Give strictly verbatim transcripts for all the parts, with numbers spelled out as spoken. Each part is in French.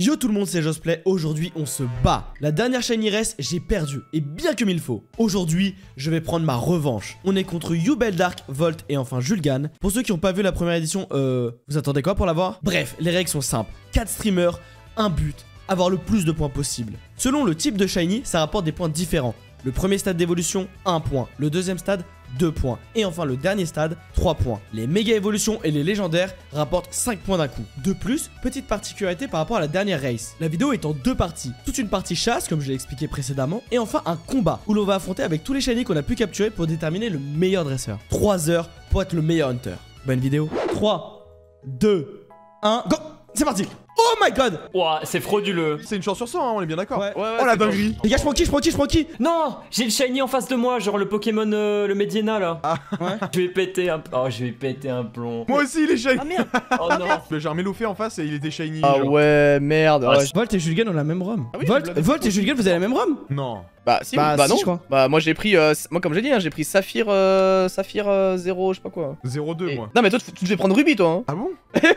Yo tout le monde, c'est Josplay, aujourd'hui on se bat. La dernière Shiny Race, j'ai perdu, et bien comme il faut. Aujourd'hui, je vais prendre ma revanche. On est contre Dark, Volt et enfin Julgane. Pour ceux qui n'ont pas vu la première édition, euh... vous attendez quoi pour la voir? Bref, les règles sont simples. quatre streamers, un but, avoir le plus de points possible. Selon le type de Shiny, ça rapporte des points différents. Le premier stade d'évolution, un point. Le deuxième stade, deux points. Et enfin le dernier stade, trois points. Les méga évolutions et les légendaires rapportent cinq points d'un coup. De plus, petite particularité par rapport à la dernière race. La vidéo est en deux parties. Toute une partie chasse, comme je l'ai expliqué précédemment, et enfin un combat, où l'on va affronter avec tous les shiny qu'on a pu capturer pour déterminer le meilleur dresseur. trois heures pour être le meilleur hunter. Bonne vidéo. trois, deux, un, go! C'est parti! Oh my god! Ouah, c'est frauduleux. C'est une chance sur cent, hein, on est bien d'accord. Ouais. Ouais, ouais, oh la dinguerie. Les gars, je prends qui, je prends qui, je prends qui? Non, j'ai le shiny en face de moi, genre le Pokémon, euh, le Mediena là. Ah ouais. Je vais péter un... Oh, je vais péter un plomb. Moi aussi, il est shiny. Ah merde. Oh non. J'ai un Meloeffet en face et il était shiny. Ah genre. Ouais, merde. Ouais. Volt et Julgane ont la même ROM. Ah oui, Volt, Volt et Julgane, vous avez la même ROM? Non. Bah si, bah, bah si, non je crois. Bah moi j'ai pris, euh, moi comme j'ai dit, hein, j'ai pris Sapphire, euh, Sapphire euh, zéro, je sais pas quoi. zéro deux et... moi. Non mais toi tu devais prendre Ruby toi. Hein. Ah bon? Oui.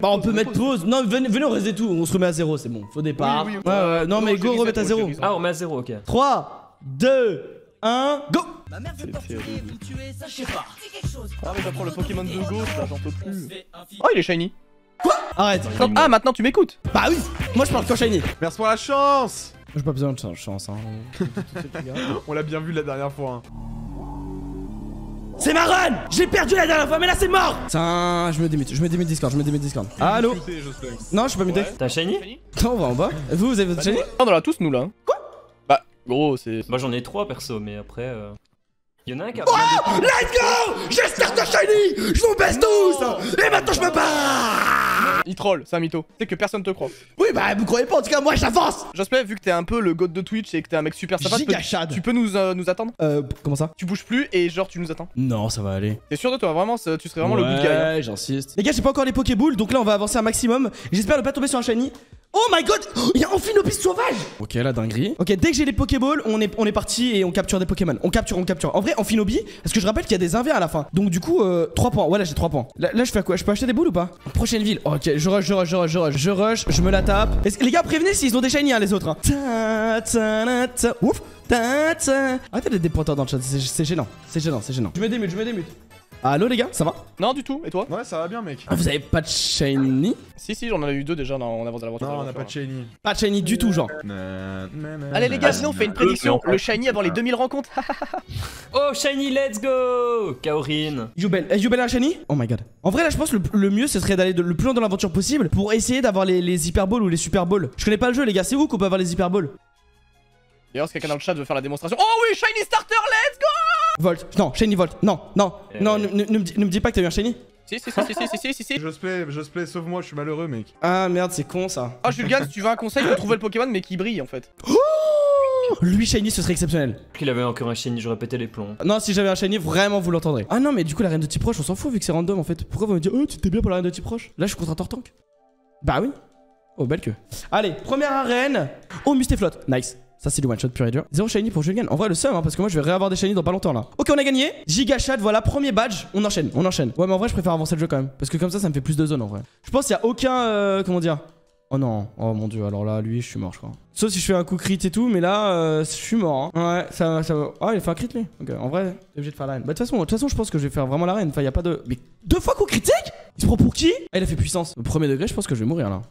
Bah on peut mettre pause. Non venez, venez on reset tout, on se remet à zéro, c'est bon, faux départ. Oui, oui, on... ouais, ouais. Non, non mais go remettre à zéro. Ah on met à zéro, ok. trois, deux, un, go. Ma mère veut porter, vous tuer, ça je sais pas. Ah mais j'apprends le Pokémon de gauche, là j'en peux plus. Oh il est shiny. Quoi? Arrête. Non, ah maintenant tu m'écoutes. Bah oui, moi je parle quand shiny. Merci pour la chance. J'ai pas besoin de chance, hein. On l'a bien vu la dernière fois. Hein. C'est ma run. J'ai perdu la dernière fois, mais là c'est mort. Putain, je me démute, je me démute Discord, je me démute Discord. Allô? Non, je suis pas muté. Ouais. T'as shiny? Non, on va en bas. Vous, vous avez votre shiny? On en a tous, nous là. Quoi? Bah, gros, c'est. Moi j'en ai trois perso, mais après. Euh... Y'en a un qui a. Oh! Let's go! J'espère que shiny! Je vous baisse tous! Et maintenant je me bats! Il troll, c'est un mytho. C'est que personne te croit. Oui, bah vous croyez pas, en tout cas moi j'avance! J'espère, vu que t'es un peu le god de Twitch et que t'es un mec super sympa, tu, tu peux nous, euh, nous attendre? Euh, comment ça? Tu bouges plus et genre tu nous attends? Non, ça va aller. T'es sûr de toi, vraiment, tu serais vraiment ouais, le good guy. Ouais, hein. J'insiste. Les gars, j'ai pas encore les Pokéballs, donc là on va avancer un maximum. J'espère ne pas tomber sur un shiny. Oh my god, il y a Amphinobi sauvage. Ok la dinguerie. Ok dès que j'ai les Pokéballs on est, on est parti et on capture des Pokémon. On capture, on capture. En vrai Amphinobi, parce que je rappelle qu'il y a des un v un à la fin. Donc du coup euh, trois points, ouais là j'ai trois points. Là, là je fais quoi? Je peux acheter des boules ou pas? Prochaine ville, ok je rush, je rush, je rush, je rush, je rush, je me la tape. Les gars prévenez s'ils ont des shiny hein, les autres hein. Ta, ta, ta. Ouf ta, ta. Arrêtez d'être des pointeurs dans le chat, c'est gênant, c'est gênant, c'est gênant. Je me démute, je me démute. Allo les gars, ça va? Non du tout, et toi? Ouais ça va bien mec. Ah, vous avez pas de shiny? Si si j'en avais eu deux déjà, non, on avance à la voiture. Non on a pas de shiny. Pas de shiny du tout genre. Allez les gars, sinon on fait une prédiction, le shiny avant les deux mille rencontres. Oh shiny, let's go Kaorin. Jubel, Jubel a un shiny? Oh my god. En vrai là je pense le, le mieux ce serait d'aller le plus loin dans l'aventure possible pour essayer d'avoir les, les hyperballs ou les superballs. Je connais pas le jeu les gars, c'est où qu'on peut avoir les hyperballs? D'ailleurs si quelqu'un dans le chat veut faire la démonstration. Oh oui, shiny starter, let's go. Volt, non, shiny Volt, non, non, euh... non, ne, ne, ne me dis pas que t'as eu un shiny. Si, si, si, si, si, si, si, si. Josplay, Josplay, sauve-moi, je suis malheureux, mec. Ah merde, c'est con ça. Ah, Julgane, si tu veux un conseil, de trouver le Pokémon mais qui brille en fait. Oh lui, shiny, ce serait exceptionnel. Qu'il avait encore un shiny, j'aurais pété les plombs. Non, si j'avais un shiny, vraiment, vous l'entendrez. Ah non, mais du coup, la reine de type proche, on s'en fout vu que c'est random en fait. Pourquoi vous me dites, oh, tu t'es bien pour la reine de type proche? Là, je suis contre un Tortank. Bah oui. Oh, belle queue. Allez, première arène. Oh, Mustéflotte, nice. Ça c'est du one shot pur et dur. Zéro shiny pour Julgane. En vrai le seum hein, parce que moi je vais réavoir des shiny dans pas longtemps là. Ok on a gagné. Giga chat, voilà premier badge. On enchaîne, on enchaîne. Ouais mais en vrai je préfère avancer le jeu quand même. Parce que comme ça ça me fait plus de zones en vrai. Je pense qu'il y a aucun euh, comment dire. Oh non. Oh mon dieu alors là lui je suis mort je crois. Sauf si je fais un coup crit et tout mais là euh, je suis mort hein. Ouais ça ça. Oh il a fait un crit lui. Ok en vrai t'es obligé de faire la reine. Bah de toute façon de toute façon je pense que je vais faire vraiment la reine. Enfin y a pas de. Mais deux fois coup critique. Il se prend pour qui? Ah il a fait puissance. Au premier degré je pense que je vais mourir là.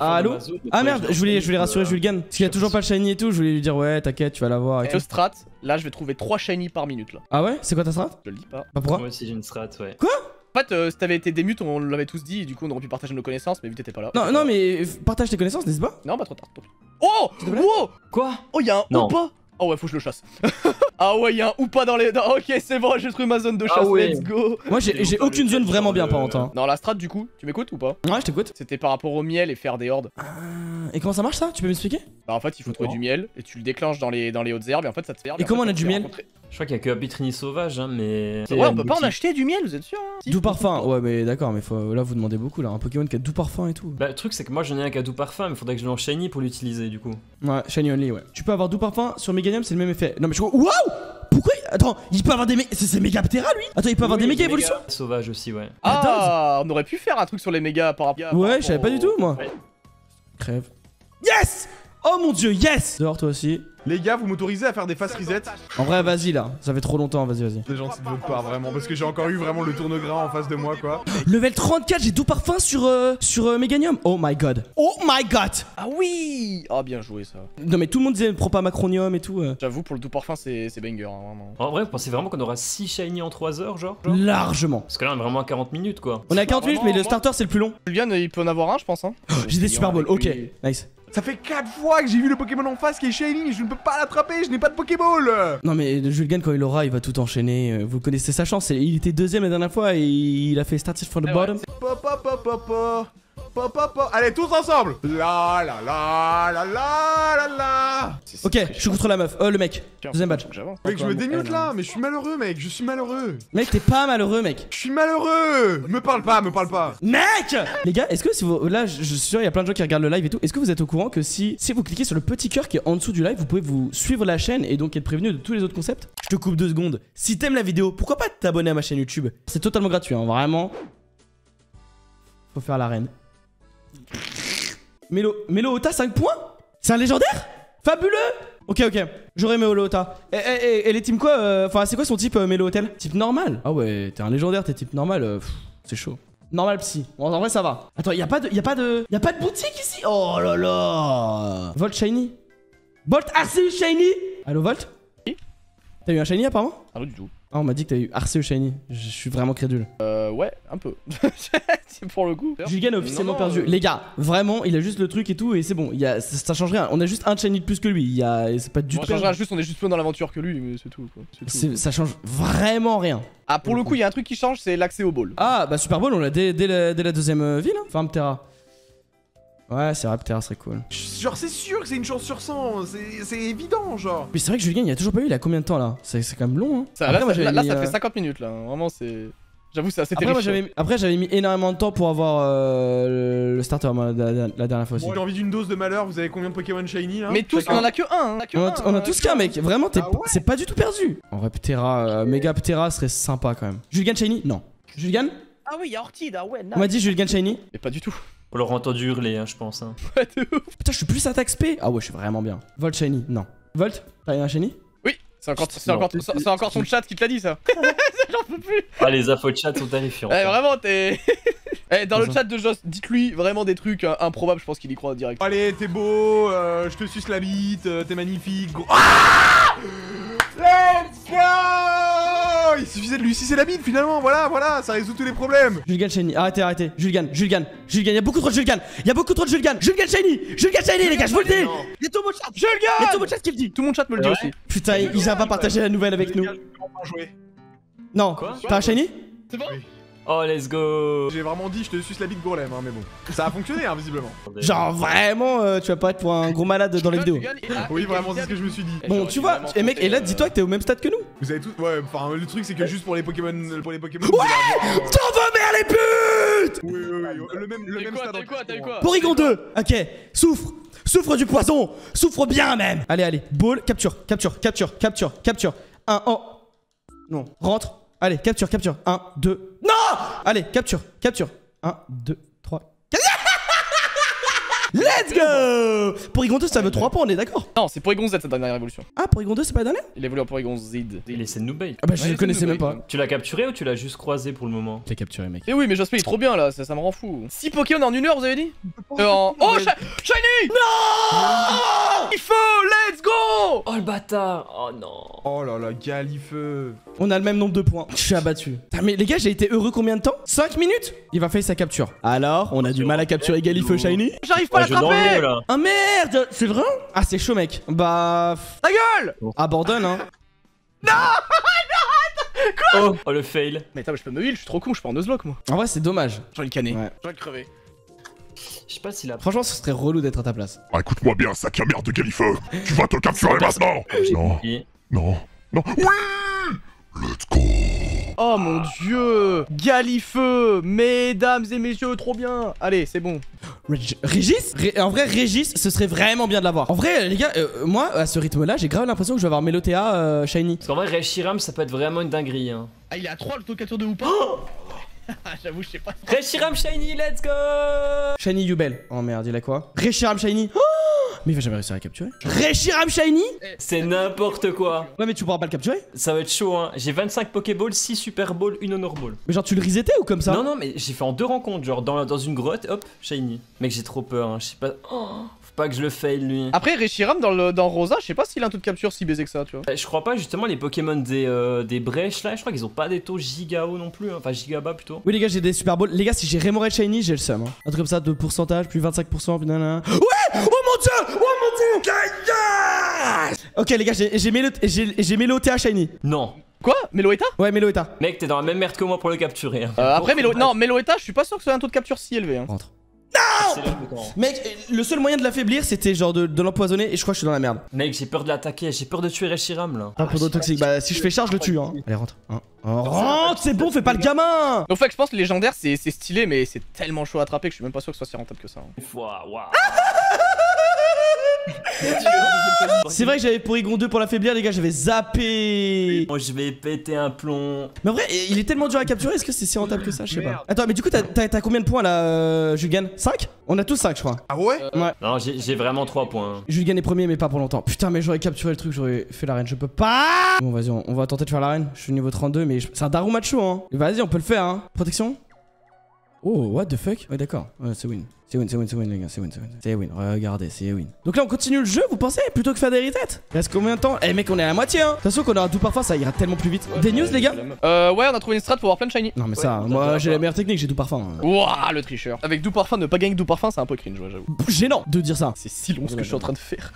Allô? Ah merde, je voulais, je voulais rassurer Julgane. Parce qu'il a toujours pas le shiny et tout, je voulais lui dire ouais t'inquiète tu vas l'avoir. Le strat, là je vais trouver trois shiny par minute là. Ah ouais? C'est quoi ta strat? Je le dis pas. Pas pourquoi? Moi aussi j'ai une strat ouais. Quoi? En fait euh, si t'avais été démute on l'avait tous dit et du coup on aurait pu partager nos connaissances mais vu que t'étais pas là. Non non mais partage tes connaissances n'est-ce pas? Non pas trop tard. Oh! Wow! Quoi? Oh y'a un ou pas? Oh ouais faut que je le chasse. Ah ouais y'a un ou pas dans les... Dans... Ok c'est bon j'ai trouvé ma zone de chasse, ah ouais. Let's go. Moi j'ai aucune zone vraiment bien par contre hein. Non la strat du coup, tu m'écoutes ou pas? Ouais je t'écoute. C'était par rapport au miel et faire des hordes. Ah, et comment ça marche ça? Tu peux m'expliquer? Bah en fait il faut trouver du miel et tu le déclenches dans les, dans les hautes herbes et en fait ça te sert. Et, et comment on a du miel? Je crois qu'il y a que Abitrini sauvage hein mais... Ouais on peut pas en acheter du miel vous êtes sûr hein. Doux parfum, ouais mais d'accord mais faut... là vous demandez beaucoup là. Un Pokémon qui a doux parfum et tout. Bah le truc c'est que moi j'en ai un qui a doux parfum mais faudrait que je l'en shiny pour l'utiliser du coup. Ouais shiny only ouais. Tu peux avoir doux parfum sur Meganium c'est le même effet. Non mais je... Waouh! Pourquoi Attends, il peut avoir des méga... C'est méga Ptéra lui? Attends, il peut avoir oui, des méga évolutions méga... Sauvage aussi, ouais. Ah, on aurait pu faire un truc sur les méga par rapport... Ouais, je savais pas du tout, moi. Ouais. Crève. Yes! Oh mon dieu, yes! Dehors, toi aussi. Les gars, vous m'autorisez à faire des fast resets? En vrai, vas-y là, ça fait trop longtemps, vas-y, vas-y. C'est gentil de votre part, vraiment, parce que j'ai encore eu vraiment le tournegras en face de moi, quoi. Level trente-quatre, j'ai Doux parfum sur, euh, sur euh, Meganium. Oh my god. Oh my god. Ah oui. Ah, oh, bien joué ça. Non, mais tout le monde disait, prends pas Macronium et tout. Euh. J'avoue, pour le Doux parfum, c'est banger, hein, vraiment. En vrai, vous pensez vraiment qu'on aura six shiny en trois heures, genre, genre? Largement. Parce que là, on est vraiment à quarante minutes, quoi. On est à quarante minutes, mais le starter, c'est le plus long. Julgane, il peut en avoir un, je pense, hein. J'ai des Super Bowl, ok, lui. Nice. Ça fait quatre fois que j'ai vu le Pokémon en face qui est shiny, je ne peux pas l'attraper, je n'ai pas de Pokéball. Non mais Julgane quand il l'aura, il va tout enchaîner. Vous connaissez sa chance, il était deuxième la dernière fois et il a fait started from the eh bottom. Ouais, allez, tous ensemble. La la la la la la la. Ok, je suis contre la meuf. Euh, le mec. Deuxième badge. Mec, je me démute là, mais je suis malheureux, mec. Je suis malheureux. Mec, t'es pas malheureux, mec. Je suis malheureux. Me parle pas, me parle pas. Mec. Les gars, est-ce que si vous... Là, je suis sûr, il y a plein de gens qui regardent le live et tout. Est-ce que vous êtes au courant que si, si vous cliquez sur le petit cœur qui est en dessous du live, vous pouvez vous suivre la chaîne et donc être prévenu de tous les autres concepts? Je te coupe deux secondes. Si t'aimes la vidéo, pourquoi pas t'abonner à ma chaîne YouTube? C'est totalement gratuit, hein, vraiment. Faut faire la reine. Mélo... Meloetta cinq points? C'est un légendaire? Fabuleux! Ok, ok, j'aurais Meloetta. Et, et, et, et les teams quoi? euh... Enfin, c'est quoi son type euh, Meloetta? Type normal? Ah ouais, t'es un légendaire, t'es type normal, euh... c'est chaud. Normal psy. Bon, en vrai, ça va. Attends, y'a pas de... Y'a pas de... Y'a pas de boutique ici? Oh là là! Volt shiny? Volt Arceus shiny? Allo Volt? Oui. T'as eu un shiny apparemment? Ah non, du tout. Ah, on m'a dit que t'as eu Arceus shiny. Je suis vraiment crédule. Euh, ouais, un peu. C'est pour le coup. Julgane a officiellement non, non, perdu. Euh... Les gars, vraiment, il a juste le truc et tout, et c'est bon. Il y a... ça, ça change rien. On a juste un shiny de plus que lui. Il y a... C'est pas du tout. Ça change rien, juste, on est juste plus dans l'aventure que lui, mais c'est tout, quoi. Tout. Ça change vraiment rien. Ah, pour, pour le coup, il y a un truc qui change, c'est l'accès au ball. Ah, bah, Super Bowl, on l'a dès, dès, la, dès la deuxième ville. Hein. Enfin, Ptéra. Ouais, c'est vrai, Ptéra serait cool. Genre, c'est sûr que c'est une chance sur cent, c'est évident, genre. Mais c'est vrai que Julgane, il a toujours pas eu, il a combien de temps là? C'est quand même long, hein. Ça, après, là, moi, ça, là, mis, là, ça euh... fait cinquante minutes, là. Vraiment, c'est. J'avoue, c'est assez terrible. Après, j'avais mis énormément de temps pour avoir euh, le starter moi, la, la, la dernière fois aussi. Bon, j'ai envie d'une dose de malheur, vous avez combien de Pokémon shiny là? Mais tous, on en a que un, hein. On, on, un, on a, a tous qu'un, mec, vraiment, ah ouais. C'est pas du tout perdu. En vrai, Ptéra, euh, méga Ptéra serait sympa quand même. Julgane shiny? Non. Julgane? Ah oui, y'a Orchid, ah ouais, non. On m'a dit Julgane shiny? Mais pas du tout. On l'aurait entendu hurler, hein, je pense. Hein. Pas de ouf. Putain, je suis plus attaque spé. Ah ouais, je suis vraiment bien. Volt shiny, non. Volt, t'as un shiny? Oui, c'est encore, encore, encore son chat qui te l'a dit, ça. J'en peux plus. Ah, les infos de chat sont terrifiants. Eh, vraiment, t'es. Eh, dans le chat de Joss, dites-lui vraiment des trucs hein, improbables, je pense qu'il y croit direct. Allez, t'es beau, euh, je te suce la bite, euh, t'es magnifique. Gros... Ah, let's go. Il suffisait de lui sucer la bite finalement, voilà, voilà, ça résout tous les problèmes. Julgane shiny, arrêtez, arrêtez, Julgane, Julgane, Julgane, il y a beaucoup trop de Julgane, il y a beaucoup trop de Julgane, Julgane shiny, Julgane shiny, les gars, je vous le dis. Il y a tout mon chat, Julgane, il y a tout mon chat qui le dit. Tout mon chat me le dit aussi. Putain, il a pas partagé la nouvelle avec nous. Non, t'as un shiny? C'est bon? Oh, let's go! J'ai vraiment dit, je te suce la bite gourlem, hein, mais bon. Ça a fonctionné, hein, visiblement. Genre, vraiment, euh, tu vas pas être pour un gros malade dans les vidéos. Oui, vraiment, c'est ce que je me suis dit. Bon, tu vois, et mec, et là, dis-toi que t'es au même stade que nous. Vous avez tous. Ouais, enfin, le truc, c'est que juste pour les Pokémon. Pour les Pokémon. Ouais! T'en vas, merde, les putes! Oui, oui, oui. Le même, le même stade. T'as eu quoi? T'as eu quoi? Porygon deux! Ok, souffre! Souffre du poison! Souffre bien, même! Allez, allez, ball, capture, capture, capture, capture, capture. un, oh. Non, rentre. Allez, capture, capture. un, deux. Non! Allez, capture, capture. un, deux, trois. Let's go! Porygon deux, ça veut trois points, on est d'accord? Non, c'est Porygon Z, cette dernière évolution. Ah, Porygon deux, c'est pas la dernière? Il est évolue en Porygon Z. Il essaie de nous bait. Ah bah, je le connaissais même pas. Tu l'as capturé ou tu l'as juste croisé pour le moment? T'as capturé, mec. Eh oui, mais Josplay, il est trop bien là, ça, ça me rend fou. six Pokémon en une heure, vous avez dit? euh, en... Oh, Shiny! Non! Galifeu, let's go! Oh le bâtard! Oh non! Oh là là, Galifeu! On a le même nombre de points. Je suis abattu. Putain, mais les gars, j'ai été heureux combien de temps? cinq minutes? Il va faire sa capture. Alors, on a du mal à capturer Galifeu shiny? J'arrive pas! Ah merde! C'est vrai? Ah c'est chaud mec. Bah... Ta gueule! Abandonne hein. Non! Quoi? Oh, oh le fail. Mais attends, mais je peux me heal, je suis trop con, je suis pas en nuzlocke moi. En vrai c'est dommage. J'ai envie de canner. Ouais. J'ai envie de crever. Je sais pas si là. Franchement ce serait relou d'être à ta place. Ah, écoute-moi bien sac à merde de Galifeu. Tu vas te capturer maintenant. Non. Non. Non. Oui. Let's go. Oh mon dieu! Galifeu! Mesdames et messieurs, trop bien! Allez, c'est bon. Régis Ré En vrai, Régis, ce serait vraiment bien de l'avoir. En vrai, les gars, euh, moi, à ce rythme-là, j'ai grave l'impression que je vais avoir Meloetta euh, Shiny. Parce qu'en vrai, Reshiram, ça peut être vraiment une dinguerie. Hein. Ah, il a trois le tocature de ou pas. J'avoue, je sais pas. Reshiram Shiny, let's go. Shiny Yubel. Oh merde, il a quoi? Reshiram Shiny. Oh, mais il va jamais réussir à capturer. Reshiram Shiny, c'est n'importe quoi. Ouais, mais tu pourras pas le capturer. Ça va être chaud, hein. J'ai vingt-cinq Pokéballs, six Super Balls, une Honor Ball. Mais genre, tu le resetais ou comme ça? Non, non, mais j'ai fait en deux rencontres. Genre, dans, dans une grotte, hop, Shiny. Mec, j'ai trop peur, hein. Je sais pas. Oh, faut pas que je le fail, lui. Après, Reshiram dans, le, dans Rosa, je sais pas s'il a un taux de capture si baisé que ça, tu vois. Je crois pas, justement, les Pokémon des, euh, des brèches là, je crois qu'ils ont pas des taux giga haut non plus. Hein. Enfin, giga bas plutôt. Oui, les gars, j'ai des Super Balls. Les gars, si j'ai Rémoraid Shiny, j'ai le seum. Hein. Un truc comme ça de pourcentage, plus vingt-cinq pour cent, puis nanana. Ouais! Oh mon dieu! Oh mon dieu! Yes! Ok les gars, j'ai Meloetta Shiny. Non. Quoi? Meloetta? Ouais, Meloetta. Mec, t'es dans la même merde que moi pour le capturer. Hein. Euh, après, Melo... non, Meloetta, je suis pas sûr que ce soit un taux de capture si élevé. Hein. Rentre. Non! Mec, le seul moyen de l'affaiblir, c'était genre de, de l'empoisonner et je crois que je suis dans la merde. Mec, j'ai peur de l'attaquer, j'ai peur de tuer Reshiram là. Ah, Porygon toxique, bah si je fais charge, je le tue. Hein. Allez, rentre. Hein. Oh, rentre, c'est bon, fais pas le gamin! En fait, je pense que légendaire, c'est stylé, mais c'est tellement chaud à attraper que je suis même pas sûr que ce soit si rentable que ça. Hein. Waouh! Wow. C'est vrai que j'avais Porygon deux pour l'affaiblir, les gars, j'avais zappé. Moi je vais péter un plomb. Mais en vrai, il est tellement dur à capturer, est-ce que c'est si rentable que ça? Je sais pas. Attends, mais du coup, t'as combien de points là, euh, Julgane? Cinq? On a tous cinq, je crois. Ah ouais, euh, ouais. Non, j'ai vraiment trois points. Julgane est premier, mais pas pour longtemps. Putain, mais j'aurais capturé le truc, j'aurais fait l'arène. Je peux pas. Bon, vas-y, on, on va tenter de faire l'arène. Je suis niveau trente-deux, mais je... c'est un Daru Macho, hein. Vas-y, on peut le faire, hein. Protection. Oh, what the fuck? Ouais, d'accord, ouais, c'est win. C'est win, c'est win, c'est win, les gars, c'est win, c'est win. C'est win, regardez, c'est win. Donc là, on continue le jeu, vous pensez? Plutôt que faire des retêtes. Il reste combien de temps? Eh, mec, on est à la moitié, hein. De toute façon, qu'on aura tout parfum, ça ira tellement plus vite. Ouais, des news, les gars? Euh, ouais, on a trouvé une strat pour avoir plein de shiny. Non, mais ouais, ça, moi, j'ai la meilleure technique, j'ai tout parfum. Hein. Ouah, le tricheur. Avec Doux parfum, ne pas gagner Doux parfum, c'est un peu cringe, ouais, j'avoue. Gênant de dire ça. C'est si long ce que je suis en train de faire.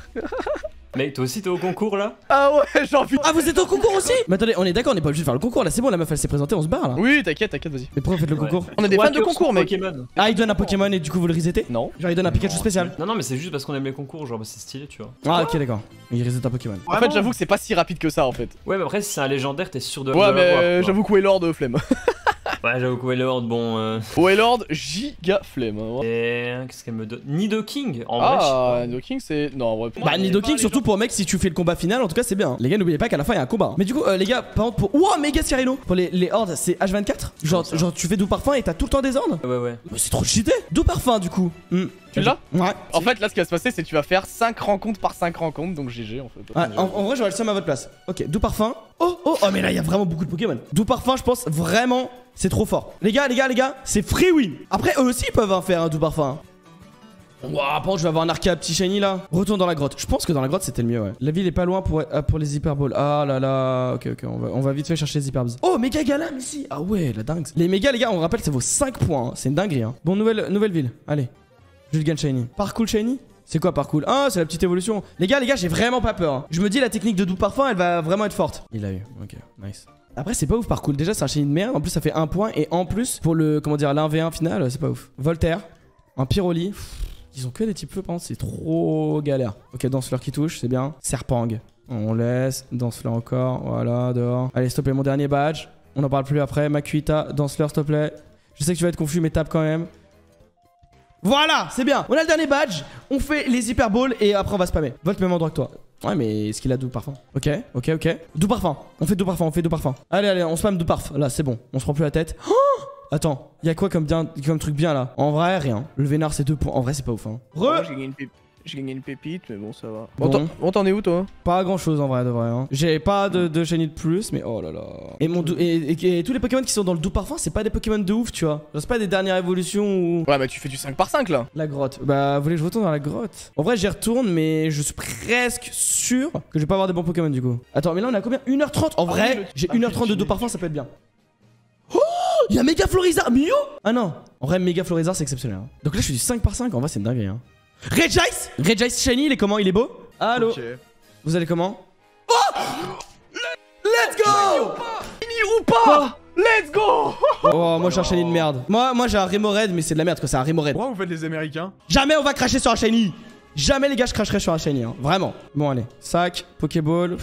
Mec, toi aussi t'es au concours là? Ah ouais, j'ai envie. Ah, vous êtes au concours aussi? Mais attendez, on est d'accord, on n'est pas obligé de faire le concours là, c'est bon, la meuf elle s'est présentée, on se barre là. Oui, t'inquiète, t'inquiète, vas-y. Mais pourquoi vous faites le concours? On a des fans de concours, mec. Ah, il donne un Pokémon et du coup vous le resetez? Non. Genre il donne un Pikachu spécial? Non, non, mais c'est juste parce qu'on aime les concours, genre c'est stylé, tu vois. Ah, ok, d'accord. Il reset un Pokémon. En fait, j'avoue que c'est pas si rapide que ça en fait. Ouais, mais après, si c'est un légendaire, t'es sûr de. Ouais, mais j'avoue que Waylord de flemme. Ouais, j'avoue que Waylord, bon. Euh... Waylord, giga flemme. Hein, ouais. Et qu'est-ce qu'elle me donne? Nidoking, en vrai. Ah, Nidoking, c'est. Non, en vrai. Bah, Nidoking, surtout pour mec, si tu fais le combat final, en tout cas, c'est bien. Les gars, n'oubliez pas qu'à la fin, il y a un combat. Hein. Mais du coup, euh, les gars, par exemple, pour. Ouah, méga Scarino. Pour les, les hordes, c'est H vingt-quatre. Genre, genre, tu fais Doux parfum et t'as tout le temps des hordes. Ouais, ouais. Bah, c'est trop cheaté. Doux parfum, du coup. Mm. Tu l'as? Ouais. En fait, là, ce qui va se passer, c'est que tu vas faire cinq rencontres par cinq rencontres, donc G G en fait. Ouais, en, en vrai, j'aurais le seum à votre place. Ok, Doux parfum. Oh, oh, oh, mais là, il y a vraiment beaucoup de Pokémon. Doux parfum, je pense vraiment. C'est trop fort. Les gars, les gars, les gars, c'est free win. Après, eux aussi, ils peuvent en faire un Doux parfum. Wouah, bon, je vais avoir un arcade petit shiny là. Retourne dans la grotte. Je pense que dans la grotte, c'était le mieux, ouais. La ville est pas loin pour, ah, pour les hyperballs. Ah là là. Ok, ok, on va, on va vite fait chercher les hyperballs. Oh, méga galam ici. Ah ouais, la dingue. Les méga, les gars, on rappelle, ça vaut cinq points. Hein. C'est une dinguerie. Hein. Bon, nouvelle, nouvelle ville. Allez. Julgane Shiny. Parcool Shiny? C'est quoi Parcool? Ah, c'est la petite évolution. Les gars, les gars, j'ai vraiment pas peur. Hein. Je me dis, la technique de Doux parfum, elle va vraiment être forte. Il l'a eu. Ok, nice. Après c'est pas ouf par cool, déjà c'est un shiny de merde, en plus ça fait un point et en plus pour le, comment dire, l'un v un final c'est pas ouf. Voltaire, un Pyroli, ils ont que des types feu par contre, c'est trop galère. Ok, Danseleur qui touche, c'est bien. Serpang, on laisse, Danseleur encore, voilà, dehors. Allez s'il te plaît mon dernier badge, on en parle plus après, Makuhita, Danseleur s'il te plaît. Je sais que tu vas être confus mais tape quand même. Voilà, c'est bien, on a le dernier badge, on fait les hyper balls et après on va spammer. Volte même endroit que toi. Ouais, mais est-ce qu'il a Doux parfum? Ok, ok, ok. Doux parfum. On fait Doux parfum, on fait Doux parfum. Allez, allez, on spam Doux parfum. Là, c'est bon. On se prend plus la tête. Oh, attends, y'a quoi comme, bien, comme truc bien là? En vrai, rien. Le Vénard, c'est deux points. En vrai, c'est pas ouf. Hein. Re... J'ai gagné, gagné une pépite, mais bon, ça va. Bon, bon t'en es où toi? Pas grand chose en vrai, de vrai. Hein. J'ai pas de, de shiny de plus, mais oh là là. Et, mon dou... et, et, et tous les Pokémon qui sont dans le Doux parfum, c'est pas des Pokémon de ouf, tu vois. C'est pas des dernières évolutions ou. Ouais, mais tu fais du cinq par cinq là. La grotte. Bah, vous voulez que je retourne dans la grotte? En vrai, j'y retourne, mais je suis presque sûr que je vais pas avoir des bons Pokémon du coup. Attends, mais là on a combien? Une heure trente? En vrai, j'ai une heure trente de Doux parfum, ça peut être bien. Oh, y'a méga Florizard. Mio? Ah non. En vrai, méga Florizard, c'est exceptionnel. Hein. Donc là, je suis du cinq par cinq, en vrai, c'est une dinguerie. Hein. Regice Regice Shiny, il est comment? Il est beau? Allo okay. Vous allez comment? Oh, let's go! Fini ou pas? Let's go! Oh, moi j'ai un shiny de merde. Moi, moi j'ai un Rémoraid, mais c'est de la merde quoi, c'est un Rémoraid. Pourquoi vous faites les Américains? Jamais on va cracher sur un shiny. Jamais les gars, je cracherai sur un shiny, hein. Vraiment. Bon, allez. Sac, Pokéball.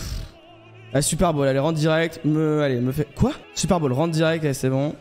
Allez, Super Bowl, allez, rentre direct. Me... Allez, me fait. Quoi? Super Bowl, rentre direct, allez, c'est bon.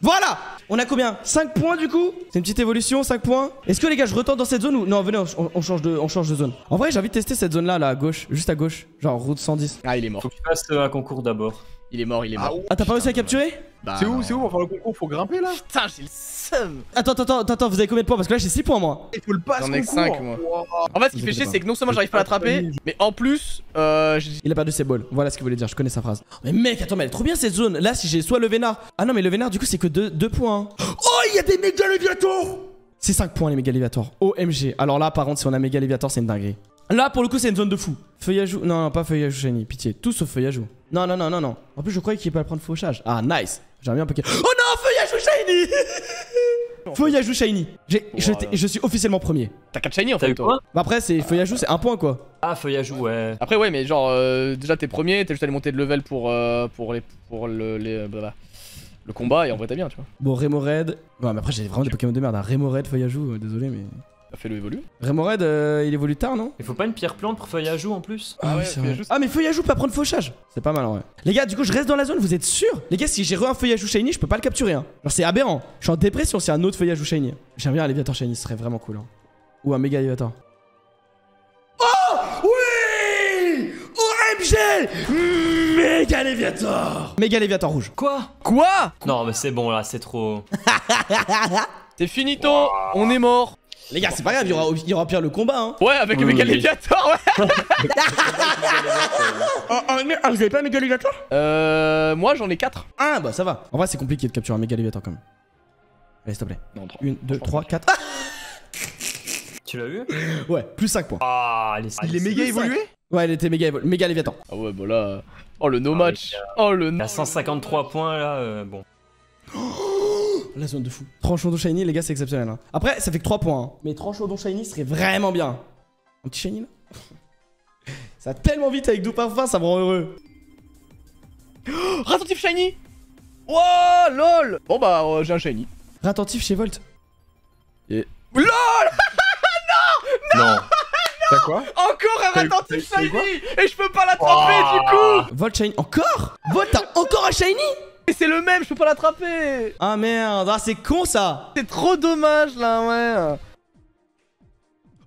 Voilà! On a combien, cinq points du coup? C'est une petite évolution, cinq points. Est-ce que les gars je retente dans cette zone ou... Non venez on, on, change de, on change de zone. En vrai j'ai envie de tester cette zone là, là à gauche, juste à gauche. Genre route cent dix. Ah il est mort. Faut que tu fasses un concours d'abord. Il est mort, il est mort. Ah, ah t'as pas réussi à capturer? Bah, c'est où, c'est où? On va faire le concours, faut grimper là? Putain, j'ai le seum. Attends, attends, attends, vous avez combien de points? Parce que là j'ai six points moi. Il faut le passer. J'en ai cinq moi. Wow. En fait, ce qui fait chier, c'est que non seulement j'arrive pas à l'attraper, mais en plus, euh. Il a perdu ses balles. Voilà ce qu'il voulait dire, je connais sa phrase. Mais mec, attends, mais elle est trop bien cette zone. Là, si j'ai soit le Vénard. Ah non, mais le Vénard, du coup, c'est que deux points. Oh, il y a des méga Léviators. C'est cinq points les méga Léviators. O M G. Alors là, par contre, si on a méga Léviators, c'est une dinguerie. Là pour le coup c'est une zone de fou. Feuillajou, non non pas Feuillajou Shiny, pitié, tout sauf Feuillajou. Non non non non non. En plus je croyais qu'il peut prendre fauchage. Ah nice, j'aime bien un Pokémon. Oh non Feuillajou Shiny. Feuillajou Shiny, oh, je, voilà. Je suis officiellement premier. T'as quatre Shiny en fait toi. Bah après c'est Feuillajou c'est un point quoi. Ah Feuillajou ouais. Après ouais mais genre euh, déjà t'es premier, t'es juste allé monter de level pour euh, pour les pour le les blablabla. Le combat et en vrai t'es bien tu vois. Bon Rémoraid, ouais mais après j'ai vraiment des Pokémon de merde. Hein. Rémoraid, Feuillajou, euh, désolé mais... Fais-le évoluer. Rémoraid, euh, il évolue tard, non? Il faut pas une pierre plante pour Feuillajou en plus? Ah, ah ouais, Feuillajou. Ah, mais Feuillajou peut prendre fauchage. C'est pas mal en vrai. Les gars, du coup, je reste dans la zone, vous êtes sûrs? Les gars, si j'ai re un Feuillajou Shiny, je peux pas le capturer. Hein. Genre, c'est aberrant. Je suis en dépression si un autre Feuillajou Shiny. J'aime bien un Léviator Shiny, ce serait vraiment cool. Hein. Ou un méga Léviator. Oh! Oui! O M G! Méga Léviator! Méga Léviator rouge. Quoi? Quoi? Non, mais c'est bon là, c'est trop. C'est finito! Wow. On est mort! Les gars, c'est pas grave, il y aura, il y aura pire le combat, hein. Ouais, avec le méga Léviator, ouais. Ah, vous avez pas un méga Léviator? Euh. Moi, j'en ai quatre. Ah, bah ça va. En vrai, c'est compliqué de capturer un méga Léviator quand même. Allez, s'il te plaît. un, deux, trois, quatre. Tu l'as eu? Ouais, plus cinq points. Ah, les cinq. Il est méga évolué? Ouais, il était méga évolué. Méga Léviator. Ah, ouais, bah là. Oh, le no match. Oh, le no. Il a cent cinquante-trois points là, euh, bon. La zone de fou. Tranchondo Shiny, les gars, c'est exceptionnel. Hein. Après, ça fait que trois points. Hein. Mais Tranchondo Shiny serait vraiment bien. Un petit Shiny là. Ça va tellement vite avec Doux parfum, ça me rend heureux. Oh, Ratentif Shiny. Wow, lol. Bon bah, euh, j'ai un Shiny. Ratentif chez Volt. Et... LOL. Non. Non, non. T'as quoi? Encore un Ratentif Shiny. Et je peux pas l'attraper oh. Du coup Volt Shiny. Encore Volt, t'as encore un Shiny. Et c'est le même, je peux pas l'attraper. Ah merde, ah c'est con ça. C'est trop dommage là, ouais.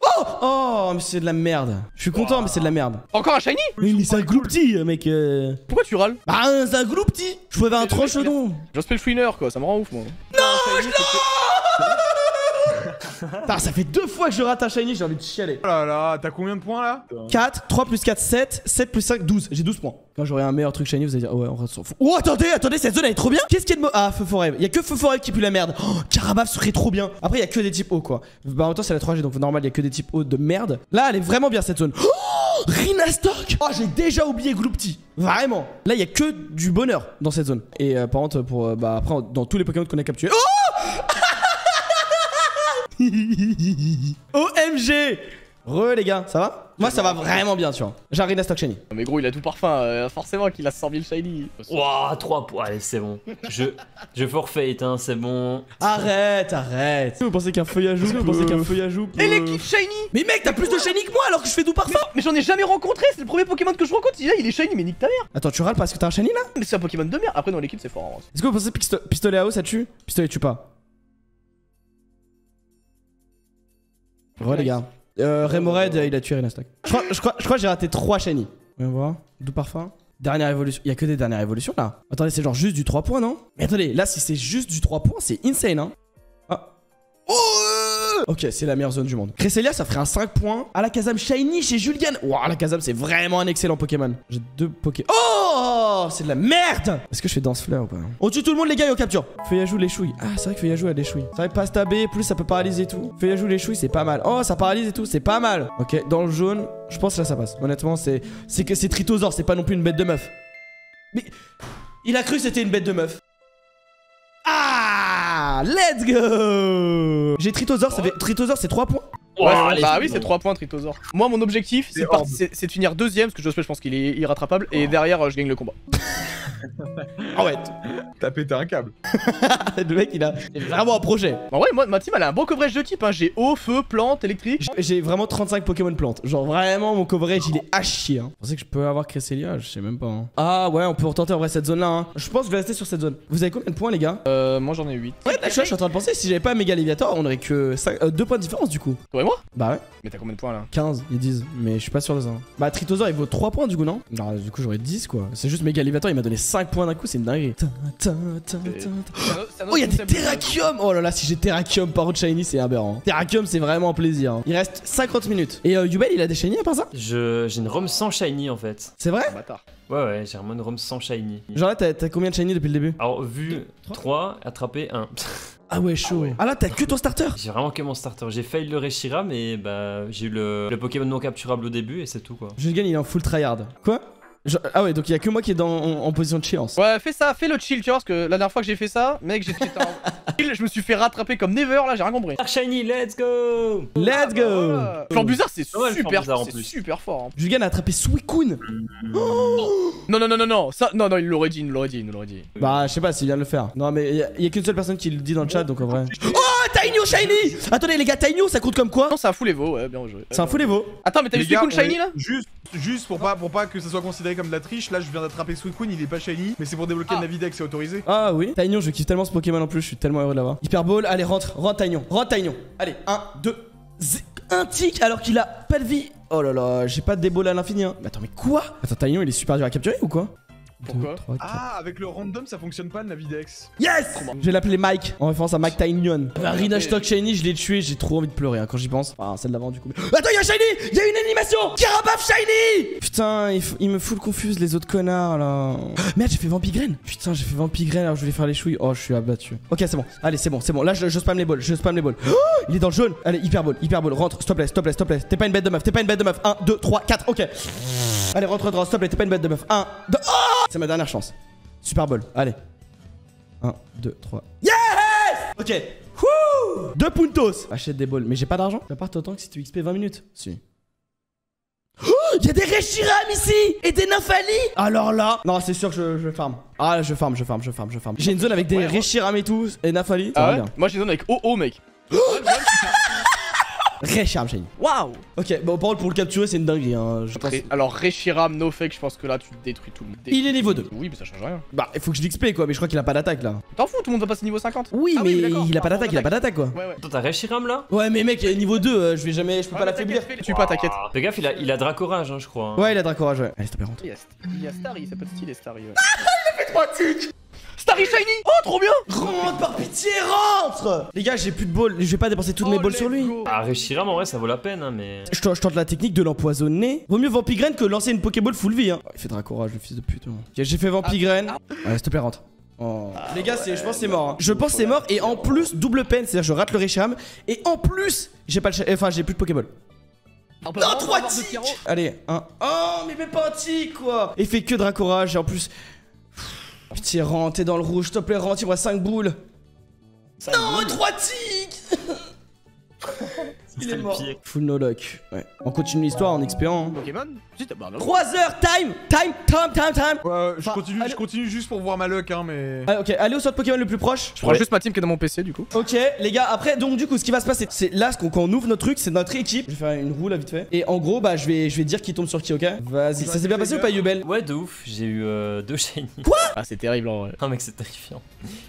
Oh, oh, mais c'est de la merde. Je suis content, wow. Mais c'est de la merde. Encore un Shiny? Oui, mais c'est un Gloup-tit, mec. Euh... Pourquoi tu râles? Bah, c'est un Gloup-tit. Je pouvais avoir un Tranchondo. Josplay le Fouineur, quoi, ça me rend ouf, moi. Non, non, putain, ça fait deux fois que je rate un Shiny, j'ai envie de chialer. Oh là là, t'as combien de points là? Quatre, trois plus quatre, sept, sept plus cinq, douze. J'ai douze points. Quand j'aurai un meilleur truc Shiny, vous allez dire, oh ouais, on rate sur fou. Oh attendez, attendez, cette zone elle est trop bien. Qu'est-ce qu'il y a de mo... Ah, Feu Forever. Il y a que Feu Forever qui pue la merde. Oh, Carabaffe serait trop bien. Après, il y a que des types hauts quoi. Bah en même temps, c'est la trois G donc normal, il y a que des types hauts de merde. Là, elle est vraiment bien cette zone. Oh Rinastock. Oh, j'ai déjà oublié Gloup-tit. Vraiment. Là, il y a que du bonheur dans cette zone. Et euh, par contre, pour. Euh, bah après, dans tous les Pokémon qu'on a capturés. Oh O M G. Re les gars, ça va? Moi ça va vraiment bien tu vois. J'ai un Rinastock Shiny. Mais gros il a Doux parfum, euh, forcément qu'il a cent mille Shiny. Wouah, trois points, allez c'est bon. Je, je forfait, hein, c'est bon. Arrête, arrête. Vous pensez qu'un Feuillajou, vous pensez qu'un Feuillajou peut... Et l'équipe Shiny. Mais mec t'as plus de Shiny que moi alors que je fais Doux parfum. Mais, mais j'en ai jamais rencontré, c'est le premier Pokémon que je rencontre. Il est, il est Shiny mais nique ta mère. Attends tu râles parce que t'as un Shiny là? Mais c'est un Pokémon de merde, après dans l'équipe c'est fort hein. Est-ce que vous pensez pisto pistolet à eau ça tue? Pistolet tue pas. Ouais les gars, euh, Rémoraid il a tué Rinastock. Je crois, je crois, je crois que j'ai raté trois Shiny. On va voir, Doux parfum. Dernière évolution, il y a que des dernières évolutions là. Attendez c'est genre juste du trois points non? Mais attendez, là si c'est juste du trois points c'est insane hein. Ah. Oh ok c'est la meilleure zone du monde. Cresselia ça ferait un cinq points. Alakazam Shiny chez Julgane. Ouah Alakazam c'est vraiment un excellent Pokémon. J'ai deux Pokémon. Oh c'est de la merde. Est-ce que je fais Danseleur ou pas? On tue tout le monde les gars et on capture. Feuillajou les chouilles. Ah c'est vrai que Feuillajou a des chouilles. C'est vrai que Pasta B plus ça peut paralyser et tout. Feuillajou les chouilles c'est pas mal. Oh ça paralyse et tout c'est pas mal. Ok dans le jaune je pense que là ça passe. Honnêtement c'est c'est que c'est Tritosor c'est pas non plus une bête de meuf. Mais il a cru que c'était une bête de meuf. Ah let's go. J'ai Tritosor, ça fait... Tritosor c'est trois points. Ouais, wow, bah ah oui c'est trois points Tritosor. Moi mon objectif c'est de finir deuxième parce que Josplay je pense qu'il est irrattrapable oh. Et derrière je gagne le combat. Ah ouais, t'as pété un câble. Le mec, il a vraiment un projet. En vrai, moi, ma team, elle a un bon coverage de type. Hein. J'ai eau, feu, plante, électrique. J'ai vraiment trente-cinq Pokémon plantes. Genre, vraiment, mon coverage, il est à chier. Hein. Vous pensez que je peux avoir Cresselia? Je sais même pas. Hein. Ah ouais, on peut retenter en vrai cette zone-là. Hein. Je pense que je vais rester sur cette zone. Vous avez combien de points, les gars? Euh, moi, j'en ai huit. Ouais, là, je suis en train de penser, si j'avais pas méga Léviator, on aurait que cinq, euh, deux points de différence du coup. Toi et moi? Bah ouais. Mais t'as combien de points là? quinze, ils disent. Mais je suis pas sûr de ça. Hein. Bah, Tritosor, il vaut trois points du coup, non? Non, du coup, j'aurais dix quoi. C'est juste méga Léviator, il m'a donné cinq points d'un coup, c'est une dinguerie. Oh, il y a des Terrakium! Oh là là, si j'ai Terrakium par autre shiny, c'est aberrant. Terrakium, c'est vraiment un plaisir. Hein. Il reste cinquante minutes. Et euh, Yubel, il a des shiny à part ça? Je... J'ai une ROM sans shiny en fait. C'est vrai? Ouais, ouais, j'ai vraiment une ROM sans shiny. Genre là, t'as combien de shiny depuis le début? Alors, vu trois, attrapé un. Ah ouais, chaud. Ah, ouais. Ah là, t'as que ton starter? J'ai vraiment que mon starter. J'ai fail le Reshiram, mais bah, j'ai eu le, le Pokémon non capturable au début et c'est tout quoi. Julgane, il est en full tryhard. Quoi? Je... Ah ouais, donc il y a que moi qui est dans... en... en position de chillance. Ouais, fais ça, fais le chill, tu vois, parce que la dernière fois que j'ai fait ça, mec, j'étais en chill, je me suis fait rattraper comme never, là, j'ai rien compris. Shiny, let's go! Let's go! Flambuzard, c'est super fort, c'est super fort. Hein. Julgane a attrapé Suicune. Oh non, non, non, non, non, ça, non, non, il l'aurait dit, il l'aurait dit, il l'aurait dit. Bah, je sais pas s'il vient de le faire. Non, mais il y a, y a qu'une seule personne qui le dit dans le chat, donc en vrai. Oh, Tiniu shiny! Attendez, les gars, Tiniu, ça compte comme quoi? Non, c'est un full évo, ouais, bien joué. C'est un full évo. Attends, mais t'as vu Suicune shiny là? Juste, juste pour pas, pour pas que ça soit considéré comme de la triche, là je viens d'attraper Suicune, il est pas shiny, mais c'est pour débloquer ah. Navidex, c'est autorisé. Ah oui, Tiniu, je kiffe tellement ce Pokémon en plus, je suis tellement heureux de l'avoir. Hyperball, allez, rentre, rentre Tiniu, rentre Tiniu. Allez, un, deux, zéro. Un tic alors qu'il a pas de vie. Oh là là, j'ai pas de déball à l'infini. Hein. Mais attends, mais quoi? Attends, Tiniu, il est super dur à capturer ou quoi? Pourquoi? deux, trois, ah, avec le random ça fonctionne pas le Navidex. Yes! Je vais l'appeler Mike en référence à Mike Tinion. Bah, Rina Stock Shiny, je l'ai tué, j'ai trop envie de pleurer hein, quand j'y pense. Ah, celle d'avant du coup. Attends, y'a Shiny! Y'a une animation! Carabaffe Shiny! Putain, il, il me fout le confuse les autres connards là. Merde, j'ai fait Vampigraine! Putain, j'ai fait Vampigraine alors je voulais faire les chouilles. Oh, je suis abattu. Ok, c'est bon. Allez, c'est bon, c'est bon. Là, je, je spam les balles, je spam les balles. Oh, il est dans le jaune. Allez, hyperball, hyperball. Rentre, stop play, stop play, stop play. T'es pas une bête de meuf, t'es pas une bête de meuf. un, deux, trois, quatre, ok. Allez, rentre, rentre, stop play, t'es pas une bête de meuf. un, deux, oh! C'est ma dernière chance. Super Bowl. Allez. un, deux, trois. Yes! Ok. Wouh! Deux puntos. Achète des balles. Mais j'ai pas d'argent. Ça part autant que si tu X P vingt minutes. Si. Oh, y'a des Reshiram ici! Et des Nymphali! Alors là! Non, c'est sûr que je, je farm. Ah, je farm, je farm, je farm, je farm. J'ai une zone avec des ouais, Reshiram et tout. Et Nymphali. Ah ouais? Moi, j'ai une zone avec O O, mec. Reshiram shiny. Waouh. Ok, bon, par contre, pour le capturer, c'est une dinguerie. Hein. Je Ré pense... Alors, Reshiram, no fake, je pense que là, tu détruis tout le monde. Il est niveau deux. Oui, mais ça change rien. Bah, il faut que je l'X P quoi, mais je crois qu'il a pas d'attaque là. T'en fous, tout le monde va passer niveau cinquante. Oui, ah, mais, mais il a pas d'attaque, il a pas d'attaque quoi. Ouais, ouais. Attends, t'as Reshiram là? Ouais, mais mec, niveau deux, euh, je vais jamais, je peux ah, pas l'affaiblir. Tu pas, t'inquiète. Fais gaffe, il a, il a Dracorage, hein, je crois. Hein. Ouais, il a Dracorage, ouais. Allez, stop, rentre. Il y a Starry, ça peut être stylé, Starry. Ouais. Ah, il a fait trois tics. Starry shiny! Oh, trop bien! Rentre par pitié, rentre! Les gars, j'ai plus de balles, je vais pas dépenser toutes oh, mes balles sur lui. Go. Ah, Reshiram, en vrai, ça vaut la peine, hein, mais. Je tente la technique de l'empoisonner. Vaut mieux Vampigraine que lancer une Pokéball full vie, hein. Oh, il fait Dracorage, le fils de pute. Hein. J'ai fait Vampigraine. Ah, ah. Allez, s'il te plaît, rentre. Oh. Ah, les gars, ouais, je pense que c'est mort. Hein. Je pense que c'est mort, et en plus, double peine, c'est-à-dire je rate le Reshiram, et en plus, j'ai pas le. Enfin, j'ai plus de Pokéball. Non, trois tics! Allez, un. Oh, mais mais pas un tic, quoi! Il fait que Dracorage, et en plus. Pitié, rentre, t'es dans le rouge, s'il te plaît, rentre, il me reste cinq boules. Non, trois tics. Il est mort. Full no luck. Ouais. On continue l'histoire en expéant. Pokémon trois heures, time, time, time, time, time. Ouais, je continue, je continue juste pour voir ma luck, hein, mais. Ah, ok, allez au sort de Pokémon le plus proche. Je prends juste ma team qui est dans mon P C, du coup. Ok, les gars, après, donc, du coup, ce qui va se passer, c'est là, quand on ouvre notre truc, c'est notre équipe. Je vais faire une roue là, vite fait. Et en gros, bah, je vais, je vais dire qui tombe sur qui, ok? Vas-y, ça s'est bien passé ou pas, Yubel? Ouais, de ouf, j'ai eu euh, deux shiny. Quoi? Ah, c'est terrible en vrai. Non, mec, c'est terrifiant.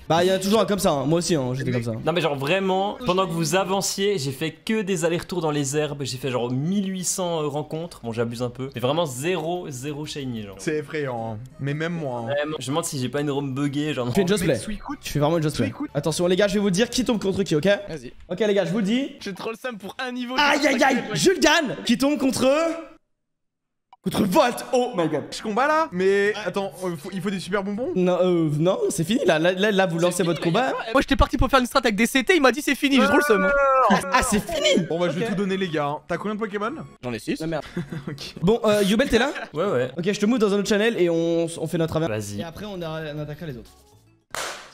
Bah, il y a toujours un comme ça, hein. Moi aussi, hein, j'étais comme ça. Non, mais genre, vraiment, pendant que vous avanciez, j'ai fait que des allers-retours dans les herbes, j'ai fait genre mille huit cents rencontres, bon j'abuse un peu, mais vraiment zéro zéro shiny genre. C'est effrayant, hein. Mais même moi. Hein. Même, je me demande si j'ai pas une room buggée genre. Je fais une Josplay. Je fais vraiment une Josplay. Attention les gars, je vais vous dire qui tombe contre qui, ok? Vas-y. Ok les gars, je vous dis. Je troll Sam pour un niveau. Aïe aïe aïe, Julgane qui tombe contre. Contre Volt! Oh my god! Je combat là? Mais attends, euh, faut, il faut des super bonbons? Non, euh, non c'est fini là. Là, là, là vous lancez fini, votre combat. Pas... Moi j'étais parti pour faire une strat avec des C T, il m'a dit c'est fini, j'ai trop le seum. Ah, c'est fini! Bon, bah okay. Je vais tout donner les gars. Hein. T'as combien de Pokémon? J'en ai six. Ah, merde. Okay. Bon, euh, Yubel, t'es là? Ouais, ouais. Ok, je te move dans un autre channel et on, on fait notre avion. Vas-y. Et après, on, a, on attaquera les autres.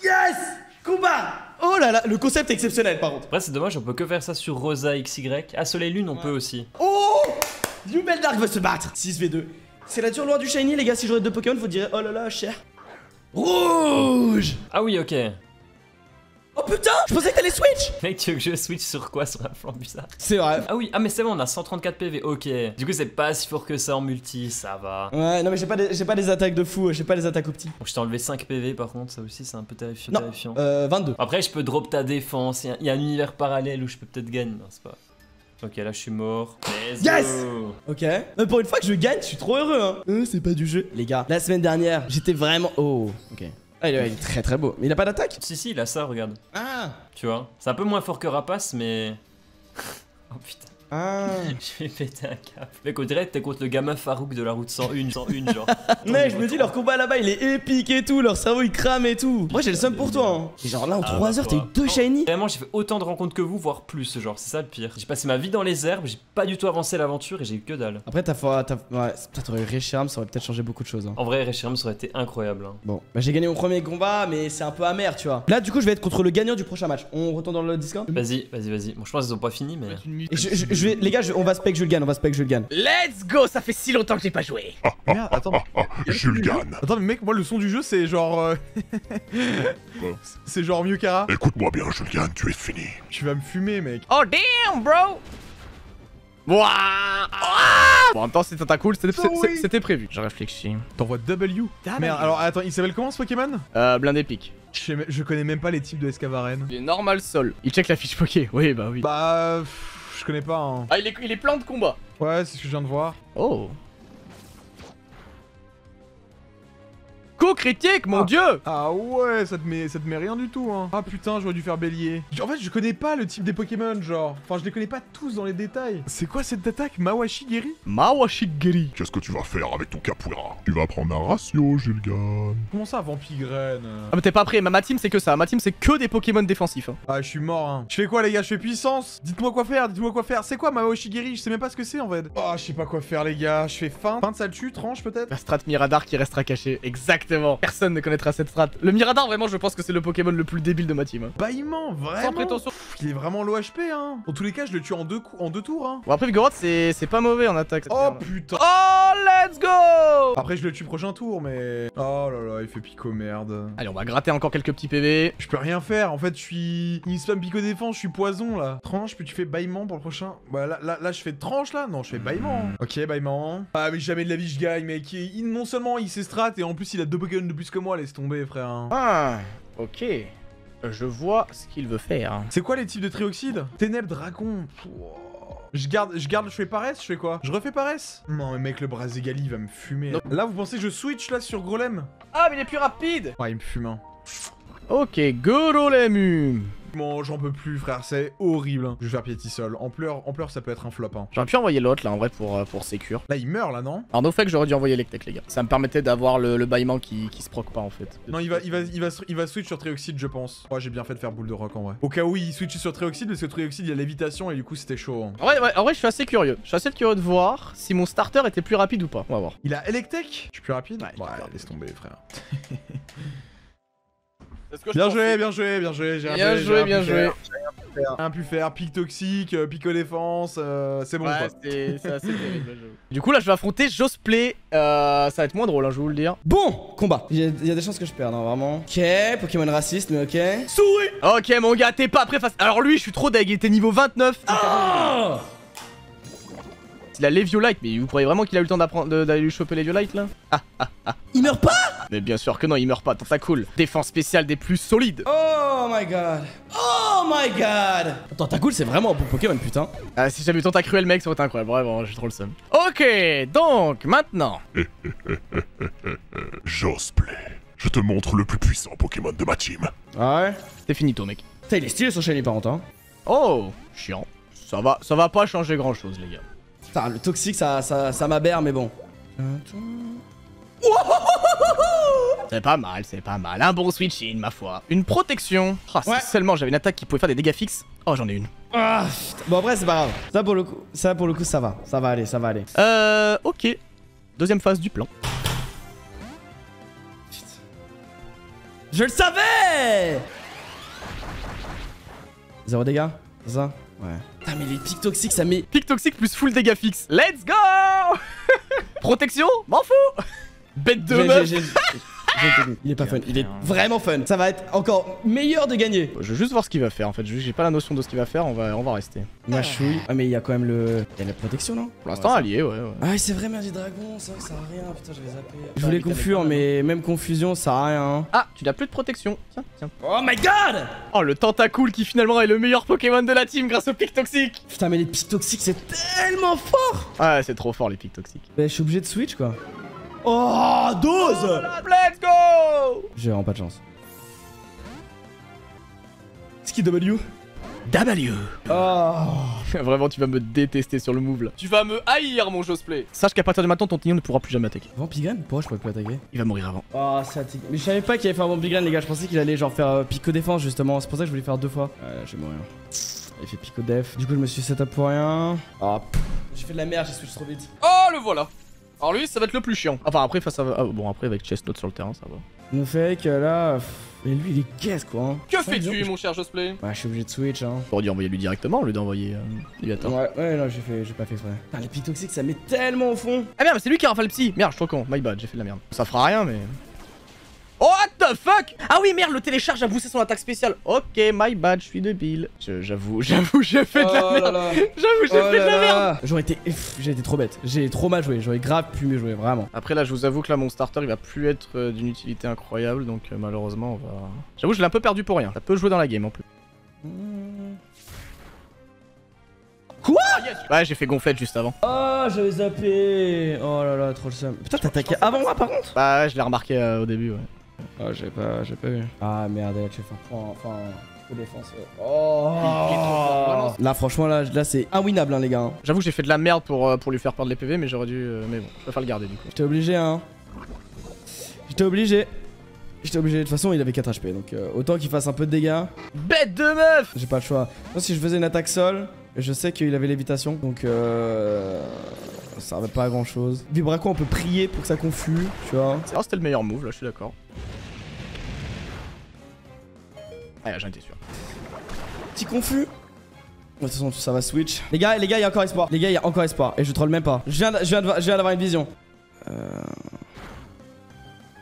Yes! Combat! Oh là là, le concept est exceptionnel par contre. Après, c'est dommage, on peut que faire ça sur Rosa X Y. À Soleil Lune, on ouais. peut aussi. Oh! Yubel Dark va se battre. six v deux. C'est la dure loi du shiny, les gars. Si j'aurais deux Pokémon, faut dire oh là là, cher. Rouge. Ah oui, ok. Oh putain, je pensais que t'allais switch. Mec, tu veux que je switch sur quoi? Sur un flanc bizarre. C'est vrai. Ah oui, ah mais c'est bon, on a cent trente-quatre P V, ok. Du coup c'est pas si fort que ça en multi, ça va. Ouais, non mais j'ai pas, pas des attaques de fou, j'ai pas des attaques au petit. Bon, je t'ai enlevé cinq P V par contre, ça aussi c'est un peu terrifiant. Non, terrifiant. Euh, vingt-deux. Après je peux drop ta défense, il y, y a un univers parallèle où je peux peut-être gagner, non c'est pas... Ok, là je suis mort. Let's yes go. Ok. Mais pour une fois que je gagne, je suis trop heureux hein. Euh, c'est pas du jeu. Les gars, la semaine dernière, j'étais vraiment... Oh, ok. Ah, il est très très beau. Mais il a pas d'attaque? Si, si, il a ça, regarde. Ah. Tu vois? C'est un peu moins fort que Rapace, mais... oh putain. Ah. Je vais péter un câble. Mec, au direct, t'es contre le gamin Farouk de la route cent un, cent un genre. Mec, je me dis, leur combat là-bas, il est épique et tout. Leur cerveau, il crame et tout. Moi, j'ai le seum pour toi. Hein. Et genre là, en ah, trois heures, t'as eu deux shiny. Vraiment, j'ai fait autant de rencontres que vous, voire plus. Genre, c'est ça le pire. J'ai passé ma vie dans les herbes, j'ai pas du tout avancé l'aventure et j'ai eu que dalle. Après, t'as. Ouais, t'aurais eu Reshiram, ça aurait peut-être changé beaucoup de choses. Hein. En vrai, Reshiram, ça aurait été incroyable. Hein. Bon, bah, j'ai gagné mon premier combat, mais c'est un peu amer, tu vois. Là, du coup, je vais être contre le gagnant du prochain match. On retourne dans le Discord. Vas-y, vas-y, vas-y. Bon, je pense qu'ils ont pas fini, mais. Je, je, je vais, les gars, je, on va spec Julgane, on va spec Julgane. Let's go, ça fait si longtemps que j'ai pas joué. Ah, ah, merde, attends. Ah, ah, Julgane. Attends, mais mec, moi le son du jeu c'est genre. Euh... c'est genre Mewkara. Écoute-moi bien, Julgane, tu es fini. Tu vas me fumer, mec. Oh damn, bro. Wouah ah bon, en même temps, c'était un cool, c'était oh oui prévu. Je réfléchis. T'envoies W. Damn. Merde, alors attends, il s'appelle comment ce Pokémon? Euh, blindé pique. Je, je connais même pas les types de Escavaren. Il est normal sol. Il check la fiche Poké. Oui, bah oui. Bah. Pff... Je connais pas hein. Ah il est, il est plein de combats. Ouais c'est ce que je viens de voir. Oh co-critique mon ah. dieu. Ah ouais ça te, met, ça te met rien du tout hein. Ah putain j'aurais dû faire bélier. En fait je connais pas le type des Pokémon genre. Enfin je les connais pas tous dans les détails. C'est quoi cette attaque? Mawashigiri. Mawashigiri. Qu'est-ce que tu vas faire avec ton Capoeira? Tu vas prendre un ratio Julgane. Comment ça Vampigraine? Ah mais t'es pas prêt, ma team c'est que ça. Ma team c'est que des Pokémon défensifs hein. Ah je suis mort hein. Je fais quoi les gars? Je fais puissance. Dites-moi quoi faire, dites-moi quoi faire. C'est quoi Mawashigiri? Je sais même pas ce que c'est en fait. Ah oh, je sais pas quoi faire les gars. Je fais fin. Fin de saltu, tranche peut-être. La strat Miradar qui restera cachée. Exactement. Personne ne connaîtra cette strat. Le Mirador, vraiment, je pense que c'est le Pokémon le plus débile de ma team. Baiment, vraiment. Sans prétention. Pff, il est vraiment low H P, hein. En tous les cas, je le tue en deux, en deux tours, hein. Bon, après, Vigoroth, c'est pas mauvais en attaque. Oh putain. Oh, let's go. Après, je le tue prochain tour, mais. Oh là là, il fait pico merde. Allez, on va gratter encore quelques petits P V. Je peux rien faire. En fait, je suis. Il spam pico défense, je suis poison là. Tranche, puis tu fais Baiment pour le prochain. Bah là, là, là je fais tranche là. Non, je fais Baiment. Ok, Baiment. Ah, mais jamais de la vie, je gagne, mec. Il, non seulement il sait strat, et en plus, il a deux Pokémon de plus que moi, laisse tomber frère. Ah, ok. Je vois ce qu'il veut faire. C'est quoi les types de Trioxyde? Ténèbres, dragon. Wow. Je garde, je garde, je fais paresse, je fais quoi? Je refais paresse? Non mais mec, le bras égali, il va me fumer. Non. Là, vous pensez que je switch là sur Grolem? Ah mais il est plus rapide. Ouais, il me fume un. Ok, Grolem. Bon, j'en peux plus frère, c'est horrible. Je vais faire piétisol. En pleurs, en pleurs, ça peut être un flop. Hein. J'aurais pu envoyer l'autre là en vrai pour, euh, pour sécure. Là il meurt là non? Alors no fake j'aurais dû envoyer l'ectec les gars. Ça me permettait d'avoir le, le baillement qui, qui se proc pas en fait. Non il va, il va, il va, il va switch sur Trioxyde je pense. Ouais j'ai bien fait de faire boule de rock en vrai. Au cas où il switch sur Trioxyde parce que Trioxyde il y a l'évitation et du coup c'était chaud. Hein. En vrai, ouais, en vrai je suis assez curieux. Je suis assez curieux de voir si mon starter était plus rapide ou pas. On va voir. Il a électec? Je suis plus rapide? Ouais, ouais laisse tomber frère. Bien joué, bien joué, bien joué, bien joué, bien joué, bien joué. Un pu faire, pique toxique, pique défense, euh, c'est bon. Ouais, c'est assez terrible. Du coup là je vais affronter Josplay, euh, ça va être moins drôle hein, je vais vous le dire. Bon, combat, il y, y a des chances que je perde hein, vraiment. Ok, Pokémon raciste mais ok. Souris. Ok mon gars, t'es pas prêt face... Alors lui je suis trop deg, il était niveau vingt-neuf. Ah. Il a Léviolite, mais vous croyez vraiment qu'il a eu le temps d'apprendre d'aller lui choper Léviolite là? Ah ah ah. Il meurt pas? Mais bien sûr que non, il meurt pas, tant ça cool. Défense spéciale des plus solides. Oh my god. Oh my god. Attends, Tentacool, c'est vraiment un bon Pokémon, putain. Ah, si j'avais eu Tentacruel, mec, ça aurait été incroyable. Vraiment, j'ai trop le seum. Ok, donc maintenant. Josplay, je te montre le plus puissant Pokémon de ma team. Ah ouais? C'est fini, toi, mec. Putain, il est stylé son chaîne, par contre. Hein. Oh, chiant. Ça va, ça va pas changer grand chose, les gars. Putain, le toxique, ça, ça, ça m'aberre, mais bon. C'est pas mal, c'est pas mal. Un bon switch-in, ma foi. Une protection. Oh, ouais. Si seulement j'avais une attaque qui pouvait faire des dégâts fixes. Oh, j'en ai une. Ah, bon, après, c'est pas grave. Ça pour, le coup, ça, pour le coup, ça va. Ça va aller, ça va aller. Euh, ok. Deuxième phase du plan. Je le savais. Zéro dégâts, c'est ça? Ouais. Putain, mais les pics toxiques, ça met. Pics toxiques plus full dégâts fixes. Let's go. Protection, m'en fous. Bête de meuf. Il est pas fun, il est vraiment fun. Ça va être encore meilleur de gagner. Je veux juste voir ce qu'il va faire en fait. J'ai pas la notion de ce qu'il va faire, on va, on va rester. Ma chouille. Ah mais il y a quand même le... Il y a la protection non? Pour l'instant allié ouais. Ah c'est vrai, merde, les dragons, ça sert à rien, putain je vais zapper. Je voulais confure mais même confusion ça sert à rien. Ah tu n'as plus de protection. Tiens, tiens. Oh my god. Oh le tentacool qui finalement est le meilleur Pokémon de la team grâce au pique toxique. Putain mais les piques toxiques c'est tellement fort. Ah c'est trop fort les piques toxiques. Je suis obligé de switch quoi. Oh, dose. Let's go. J'ai vraiment pas de chance. Ski W. W. Oh. Vraiment, tu vas me détester sur le move là. Tu vas me haïr, mon Josplay. Sache qu'à partir de maintenant, ton Tiniu ne pourra plus jamais attaquer. Vampigraine? Pourquoi je pourrais plus attaquer? Il va mourir avant. Oh, ça a... Mais je savais pas qu'il allait faire un Vampigraine, les gars. Je pensais qu'il allait genre faire euh, pico-défense justement. C'est pour ça que je voulais faire deux fois. Ah, là, je vais mourir. Il fait pico-def. Du coup, je me suis setup pour rien. Ah, oh, j'ai fait de la merde, j'ai switch trop vite. Oh, le voilà. Alors lui ça va être le plus chiant. Enfin après face à... Ah, bon après avec Chestnut sur le terrain ça va. Nous fait que là... Mais lui il est caisse quoi hein. Que fais-tu mon cher Josplay? Bah je suis obligé de switch hein. J'aurais dû envoyer lui directement au lieu d'envoyer... Léviator. Ouais ouais non j'ai fait... j'ai pas fait exprès. Putain les pics toxiques ça met tellement au fond. Ah merde c'est lui qui a rafale psy. Merde je suis trop con, my bad j'ai fait de la merde. Ça fera rien mais... Oh what the fuck. Ah oui merde le télécharge a boosté son attaque spéciale. Ok my bad je suis débile. J'avoue j'avoue j'ai fait de la merde. J'avoue j'ai fait de la merde. J'aurais été j'ai été trop bête. J'ai trop mal joué. J'aurais grave pu mieux jouer vraiment. Après là je vous avoue que là mon starter il va plus être d'une utilité incroyable. Donc euh, malheureusement on va... J'avoue je l'ai un peu perdu pour rien. Ça peut jouer dans la game en plus. Quoi? Ouais j'ai fait gonflette juste avant. Oh j'avais zappé. Oh là là trop le seum. Putain t'as attaqué avant moi par contre. Bah ouais je l'ai remarqué euh, au début ouais. Oh, j'ai pas, j'ai pas vu. Ah merde, elle a fait un point, enfin, coup défense. Oh là, franchement, là, là c'est inwinable, hein, les gars. Hein. J'avoue que j'ai fait de la merde pour, euh, pour lui faire perdre les P V, mais j'aurais dû. Euh, mais bon, je préfère le garder du coup. J'étais obligé, hein. J'étais obligé. J'étais obligé, de toute façon, il avait quatre H P, donc euh, autant qu'il fasse un peu de dégâts. Bête de meuf. J'ai pas le choix. Moi, si je faisais une attaque sol, je sais qu'il avait lévitation, donc euh. Ça servait pas à grand chose. Vibraco, on peut prier pour que ça confuse, tu vois. Ah, c'était le meilleur move là, je suis d'accord. Ah, j'en étais sûr. Petit confus. De toute façon, ça va switch. Les gars, les gars, il y a encore espoir. Les gars, il y a encore espoir. Et je troll même pas. Je viens d'avoir une vision. Euh...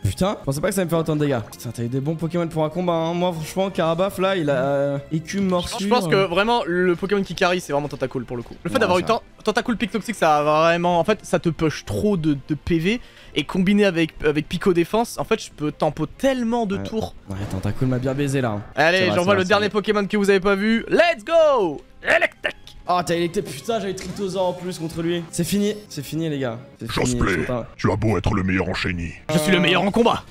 Putain, je pensais pas que ça allait me faire autant de dégâts. Putain, t'as eu des bons Pokémon pour un combat. Hein. Moi, franchement, Carabaffe là, il a écume, morsure. Je pense que vraiment, le Pokémon qui carry, c'est vraiment Tentacool pour le coup. Le fait d'avoir eu tant. Tentacool Pique Toxique, ça a vraiment. En fait, ça te push trop de, de P V. Et combiné avec, avec Pico Défense, en fait, je peux tempo tellement de ouais. tours. Ouais, Tentacool m'a bien baisé là. Allez, j'envoie le dernier Pokémon que vous avez pas vu. Let's go! Electek! Oh, t'as électé, putain, j'avais Tritosor en plus contre lui. C'est fini, c'est fini, les gars. Josplay, tu as beau être le meilleur en chenille. Je suis le meilleur en combat.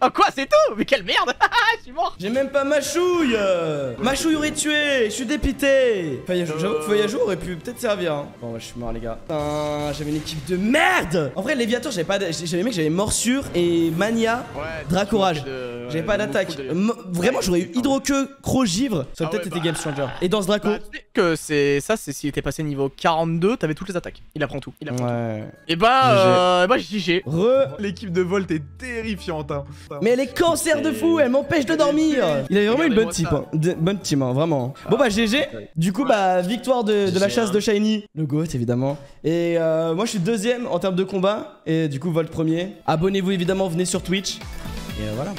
Oh quoi c'est tout? Mais quelle merde. Je suis mort. J'ai même pas ma chouille. Ma chouille aurait tué. Je suis dépité. J'avoue que Feuillajou aurait pu peut-être servir hein. Bon bah je suis mort les gars. Putain j'avais une équipe de merde. En vrai Léviator j'avais pas. J'avais mec j'avais morsure et mania ouais, Dracorage de... J'avais pas d'attaque de... Vraiment j'aurais eu hydroqueue, crogivre. Ça aurait ah peut-être ouais, été bah... game changer. Et dans ce Draco bah, tu sais que c'est ça c'est s'il était passé niveau quarante-deux. T'avais toutes les attaques. Il apprend tout. Il apprend ouais. tout. Et bah euh, bah G G. Re L'équipe de Volt est terrifiante hein. Mais elle est cancer de fou, elle m'empêche de dormir. Il avait vraiment une bonne team, hein. bonne team, hein, vraiment. Bon bah G G, du coup bah victoire de, de la chasse de Shiny. Le GOAT évidemment. Et euh, moi je suis deuxième en termes de combat. Et du coup Volt premier. Abonnez-vous évidemment, venez sur Twitch. Et euh, voilà.